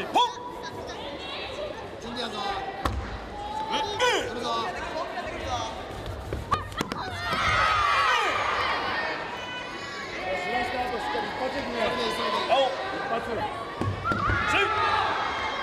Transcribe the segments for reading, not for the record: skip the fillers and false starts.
日本。準備やぞ。やるぞ。スライスからあとしっかり一発いくね。一発。 赤上段突きポン。こ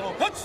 の勝ち。